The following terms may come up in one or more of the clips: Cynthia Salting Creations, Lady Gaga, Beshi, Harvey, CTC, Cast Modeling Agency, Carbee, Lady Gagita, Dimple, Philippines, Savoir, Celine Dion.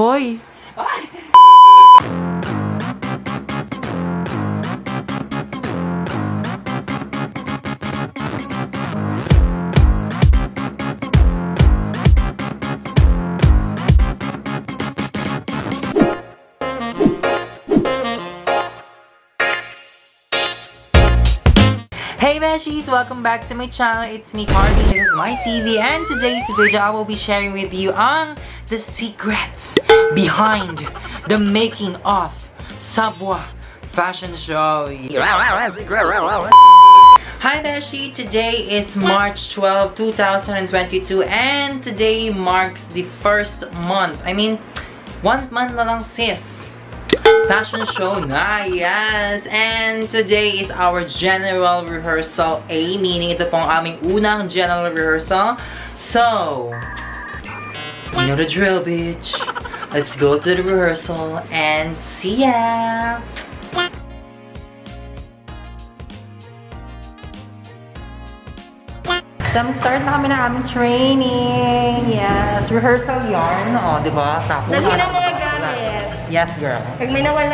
Boy. Hey Beshies! Welcome back to my channel. It's me, Harvey. This is my TV, and today I will be sharing with you on the secrets behind the making of Savoir fashion show. Hi Beshi! Today is March 12, 2022, and today marks the first month. I mean, 1 month na lang, sis. Fashion show na, yes! And today is our general rehearsal A, meaning ito pong aming unang general rehearsal. So, you know the drill, bitch. Let's go to the rehearsal and see ya! So, mag-start na kami na aming training. Yes, rehearsal yarn. O, diba? Tapos, yes, girl. Pag may nawala,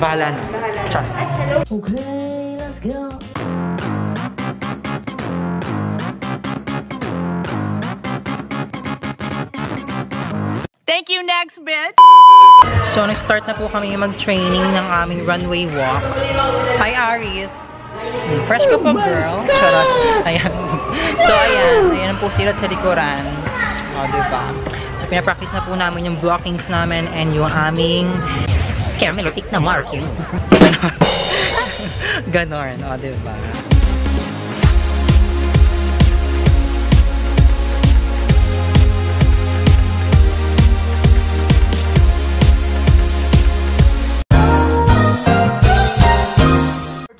bahala na. Bahala. Okay, let's go. Thank you, next bitch! So, nag-start na po kami mag-training ng aming runway walk. Hi, Aries! Fresh ka po, girl. Charot. Ayan. So, ayan. Ayan po sila sa likuran. O, diba? Pinapractice na po namin yung blockings namin and yung aming caramelotic na marking. Ganon. O, diba?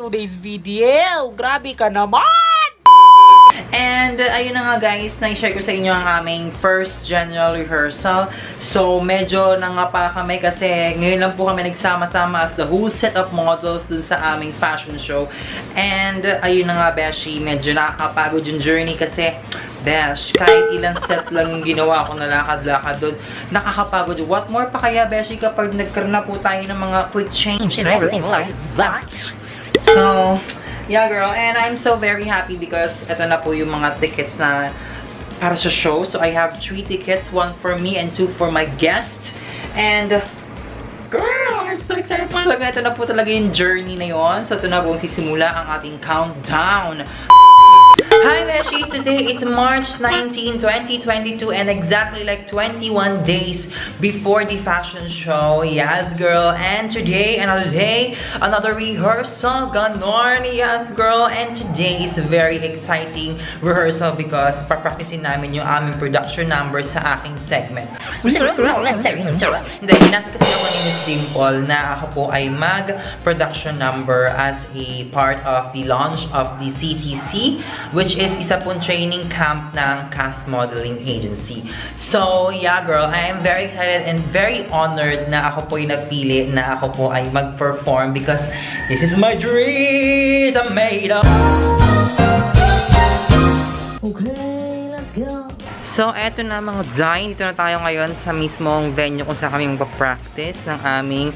Today's video, grabe ka naman! And ayun na nga guys, na-share ko sa inyo ang aming first general rehearsal. So medyo nangapa kami kasi ngayon lang po kami nagsama-sama as the whole set of models dun sa aming fashion show. And ayun na nga Beshi, medyo nakakapagod yung journey kasi Besh, kahit ilang set lang yung ginawa ko na lakad-lakad doon, nakakapagod. What more pa kaya Beshi kapag nagkaroon na po tayo ng mga quick change. So yeah, girl, and I'm so very happy because ito na po yung mga tickets na para sa show. So I have 3 tickets, 1 for me and 2 for my guest. And girl, I'm so excited. Talaga, ito na po talaga yung journey na yon. So ito na po sisimula ang ating countdown. Hi Beshies! Today is March 19, 2022 and exactly like 21 days before the fashion show. Yes, girl! And today, another day, another rehearsal. Ganon! Yes, girl! And today is a very exciting rehearsal because papracticing namin yung aming production number sa aking segment. Hindi, nasa kasi ako ni Miss Dimple na ako po ay mag-production number as a part of the launch of the CTC, which is isa pong training camp ng Cast Modeling Agency. So, yeah girl, I am very excited and very honored na ako po yung napili na ako po ay mag-perform because this is my dreams I made up. Okay, let's go. So, eto na mga Zine. Dito na tayo ngayon sa mismong venue kung saan kami mag-practice ng aming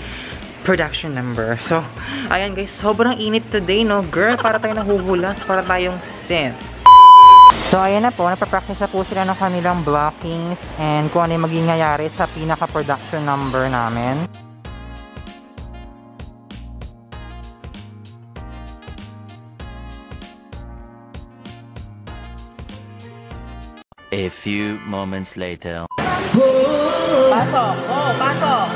production number. So, ayan guys, sobrang init today, no? Girl, para tayong nahuhulas, para tayong sis. So, ayan na po, napapractice na po sila ng kanilang blockings and kung ano yung maging nangyayari sa pinaka-production number namin. A few moments later. Pasok! Oh, pasok!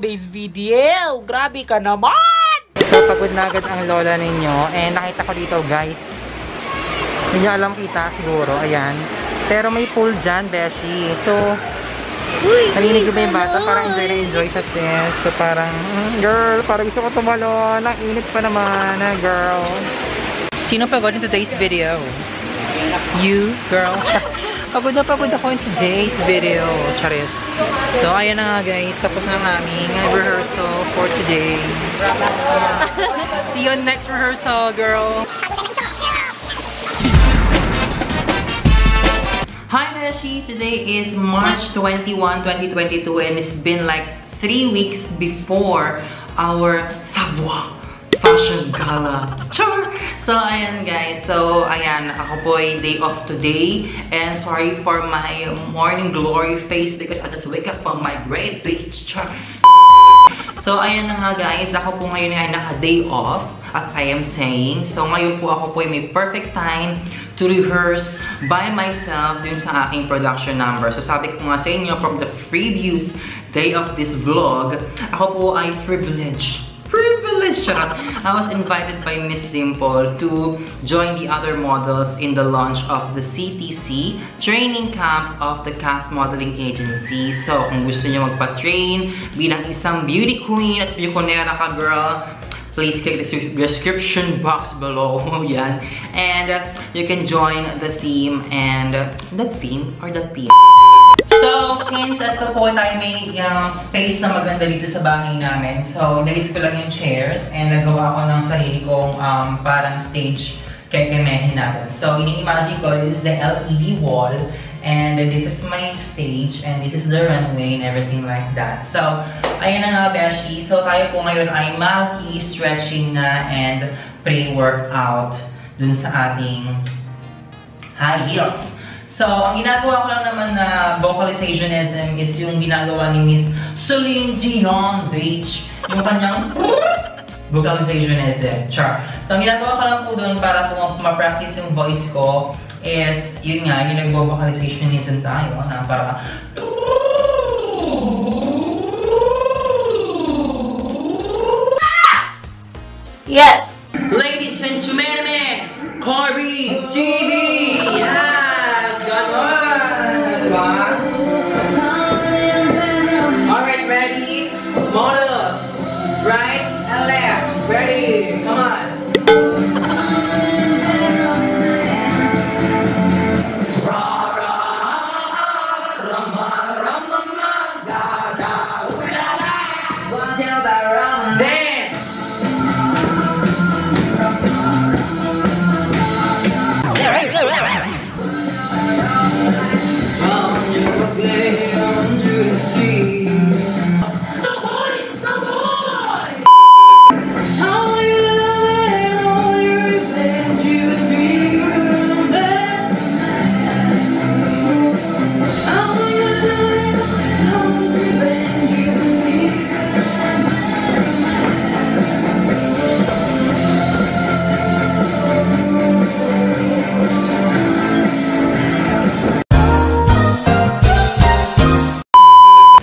today's video. Grabe ka naman! Napagod na agad ang lola ninyo. And nakita ko dito guys. Hindi nyo alam kita siguro. Ayan. Pero may pool dyan, beshi. So, nalinig ko ba yung bata? Parang enjoy na enjoy sa test. So parang, girl, parang gusto ko tumalon. Ang init pa naman, ha, girl. Sino pagod in today's video? You, girl. Pagod ako in today's video. Charis. So, ayan na nga guys. Tapos na ang aming rehearsal for today. See you on next rehearsal, girl. Hi, Beshies! Today is March 21, 2022 and it's been like 3 weeks before our Savoir Fashion Gala. Char! So, ayan guys. So, ayan. Ako po ay day off today. And sorry for my morning glory face because I just wake up from my great beach. Char! So, ayan na nga guys. Ako po ngayon ay naka-day off, as I am saying. So, ngayon po ako po ay may perfect time to rehearse by myself dun sa aking production number. So, sabi ko nga sa inyo from the previous day of this vlog, ako po ay privileged. I was invited by Miss Dimple to join the other models in the launch of the CTC training camp of the Cast Modeling Agency. So, kung gusto niyo magpa-train bilang isang beauty queen at bioconera ka, girl, please click the description box below. Yan. And you can join the team and the team. So, since ito po tayo may space na maganda dito sa bahay namin, so, nalis ko lang yung chairs and nagawa ko ng sarili kong parang stage kekemehin natin. So, ini-imagine ko, this is the LED wall and this is my stage and this is the runway and everything like that. So, ayan na nga, Beshi. So, tayo po ngayon ay maki-stretching na and pre-workout dun sa ating high heels. So, ang ginagawa ko lang naman na vocalizationism is yung ginagawa ni Miss Celine Dion, bitch. Yung kanyang vocalizationism, char. So, ang ginagawa ko lang po doon para ma-practice yung voice ko is, yun nga, yung nag-vocalizationism tayo. Na para yes! Ladies and gentlemen, Carbee TV! Yeah! Alright, ready? Models! Right and left! Ready! Come on!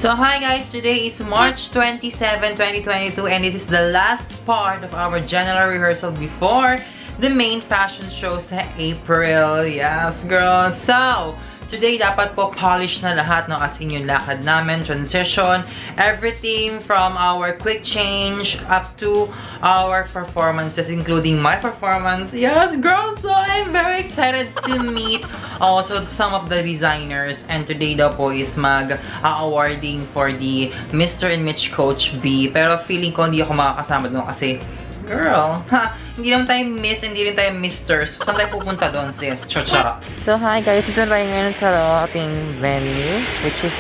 So hi guys, today is March 27, 2022 and this is the last part of our general rehearsal before the main fashion show sa April. Yes, girl. So, today dapat po polish na lahat, no? As in yung lakad namin, transition, everything from our quick change up to our performances including my performance. Yes, girl. So, I'm very excited to meet also some of the designers and today daw po is mag-awarding for the Mr. and Mitch Coach B. Pero feeling ko hindi ako makakasama doon kasi girl, ha, hindi naman tayo miss, hindi rin tayo misters. Saan tayo pupunta doon, sis? Chochara. So, hi guys. Ito tayo ngayon sa ating venue, which is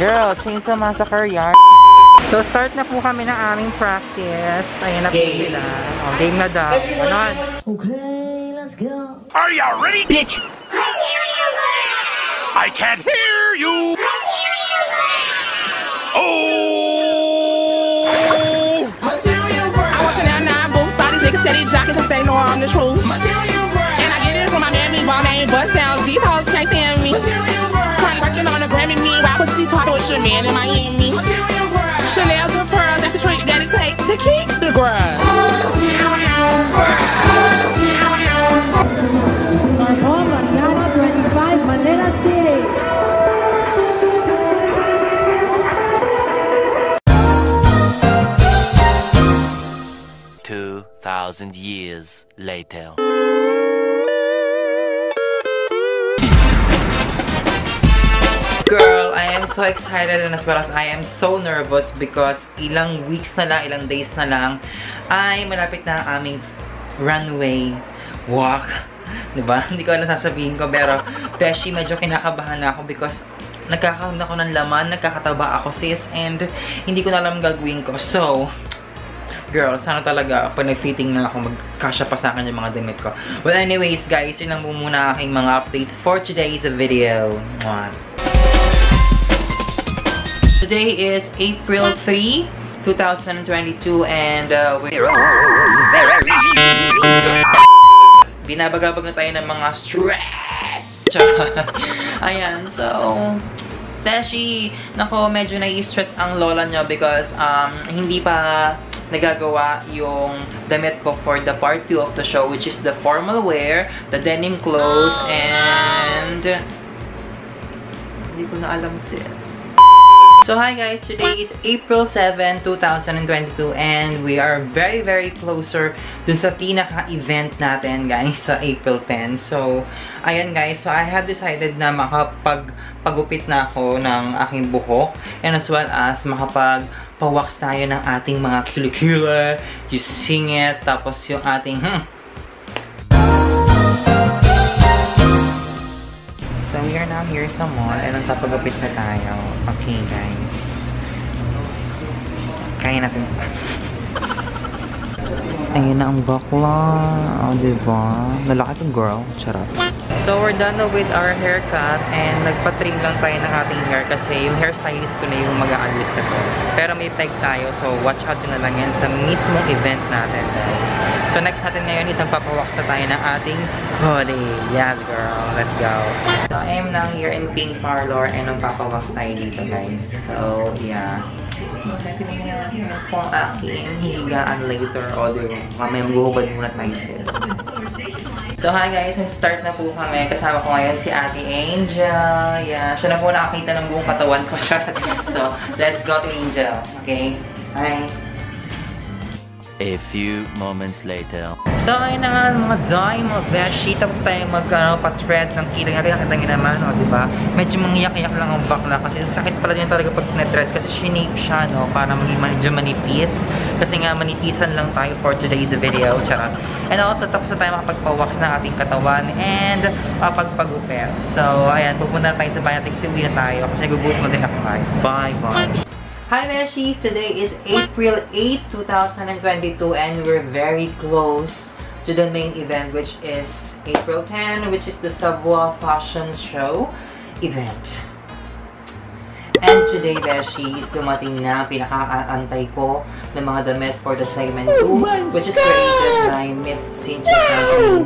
girl, Chainsaw Massacre Yard. So, start na po kami ng aming practice. Ayan na po sila. Oh, game na daw. Anon. Okay, let's go. Are you ready? Bitch! Let's hear you, girl! I can't hear you! Let's hear you, girl! Oh! Steady jockey cause they know I'm the truth. And I get it from my mammy, while I ain't bust down. These hoes can't stand me. Trying working on a Grammy, meanwhile pussy pop with your man in Miami. grind. Thousand years later. Girl, I am so excited and as well as I am so nervous because ilang weeks na lang, ilang days na lang ay malapit na ang aming runway walk. Diba? Hindi ko alam sasabihin ko pero beshi, medyo kinakabahan na ako because nagkakaroon ako ng laman, nagkakataba ako sis and hindi ko na alam gagawin ko. So, girl, sana talaga pag nag-fitting na ako, magkasya pa sa akin yung mga damit ko. Well, anyways, guys, yun lang muna aking mga updates for today's video. Mwah. Today is April 3, 2022, and we're binabagabag na tayo ng mga stress! Ayan, so Teshi, nako, medyo nai-stress ang lola niya because hindi pa nagagawa yung damit ko for the part 2 of the show, which is the formal wear, the denim clothes, and hindi ko na alam sis. So hi guys, today is April 7, 2022 and we are very very closer dun sa pinaka-event natin guys sa April 10. So, ayan guys, so I have decided na makapagpagupit na ako ng aking buhok and as well as makapagpawax tayo ng ating mga kilikila, you sing it, tapos yung ating So, we are now here sa mall and nagpapagupit na tayo. Okay, guys. Kaya natin. Ayun na ang bakla. Oh, diba? Lalaki tong girl. Charot. So, we're done with our haircut and nagpa-trim lang tayo ng ating hair kasi yung hairstylist ko na yung mag-a-alis na ko. Pero may peg tayo so watch out na lang yan sa mismong event natin, guys. So, next natin ngayon is nagpapawaks na tayo ng ating hoodie. Yes, girl. Let's go. So, I am now here in Pink Parlor and nagpapawaks tayo dito, guys. So, yeah. Kung aking higaan later o mamaya maguhubad muna tayo. So, hi guys. Nag-start na po kami. Kasama ko ngayon si Ate Angel. Yeah. Siya na po nakakita ng buong katawan ko. So, let's go to Angel. Okay? Hi. A few moments later. So, ayun na nga mga day, mga beshi. Tapos tayo magpa-thread ng kilang natin. Nakita nyo naman, o, diba? Medyo mangyak-yak lang ang bakla. Kasi sakit pala niya talaga pag tinethread. Kasi shinape siya, no? Para maging medyo manipis. Kasi nga, manitisan lang tayo for today's video. Charot. And also, tapos na tayo makapagpawax ng ating katawan. And, papagpagupit. So, ayan. Pupunta na tayo sa bayan. Kasi uwi na tayo. Kasi gugutom na din ako tayo. Bye, bye. Hi Beshies! Today is April 8, 2022 and we're very close to the main event which is April 10 which is the Savoir Fashion Show event. And today Beshies, dumating na pinaka-aantay ko ng mga damit for the segment 2 which is created by Miss Cynthia Salting.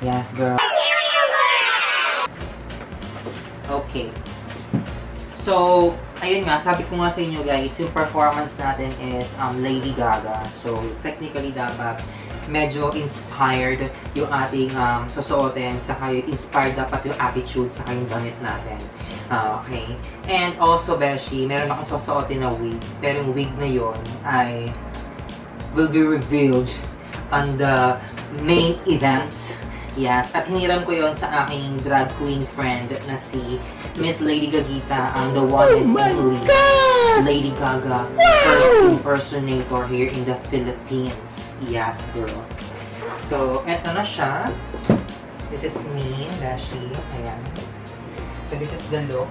Yes girl. Okay. So, ayun nga, sabi ko nga sa inyo guys, yung performance natin is Lady Gaga. So, technically dapat medyo inspired yung ating susuotin, saka inspired dapat yung attitude, saka yung damit natin. Okay? And also, Beshi, meron akong susuotin na wig. Pero yung wig na yon ay will be revealed on the main event. Yes, at hiniram ko yon sa aking drag queen friend na si Miss Lady Gagita, ang the one and only Lady Gaga, first impersonator here in the Philippines. Yes, girl. So, eto na siya. This is me, Dashi. Ayan. So, this is the look.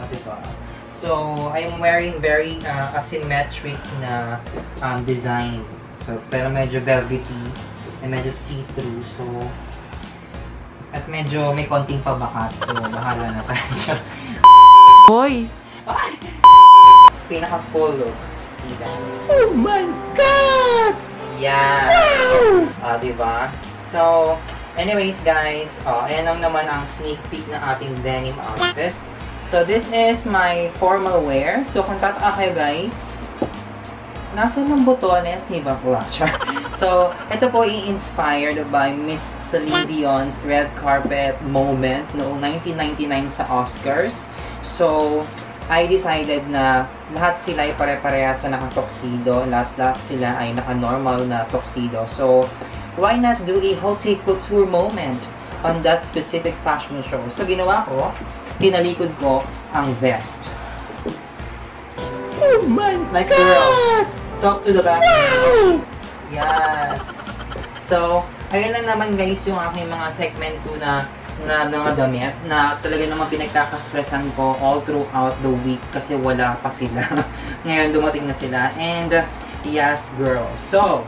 O, diba? So, I'm wearing very asymmetric na design. So, pero medyo velvety and medyo see-through. So, at medyo may konting pabakat, so bahala na tayo siya. Boy! Ay! Pinaka-full look. See that? Oh my God! Yeah! Wow! Diba? So, anyways guys, ayan lang naman ang sneak peek na ating denim outfit. So, this is my formal wear. So, kung tataka kayo guys, Nasaan ang botones ni bakla? So, ito po ay inspired by Miss Celine Dion's red carpet moment noong 1999 sa Oscars. So, I decided na lahat sila ay pare-parehas na naka-tuxedo. Lahat sila ay naka-normal na tuxedo. So, why not do a haute couture moment on that specific fashion show? So, ginawa ko, tinalikod ko ang vest. Oh my like God! Like the talk to the back. Wow! Yes! So, ayun lang naman guys yung aking mga segment ko na mga damit na talaga naman pinagkakastressan ko all throughout the week kasi wala pa sila. Ngayon dumating na sila. And yes, girls. So,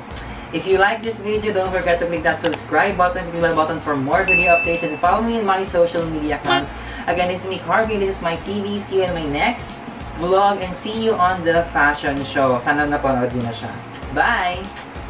if you like this video, don't forget to click that subscribe button, click the bell button for more video updates, and follow me in my social media accounts. Again, this is me, Harvey. This is my TV. See you in my next vlog and see you on the fashion show. Sana napanood mo na siya. Bye!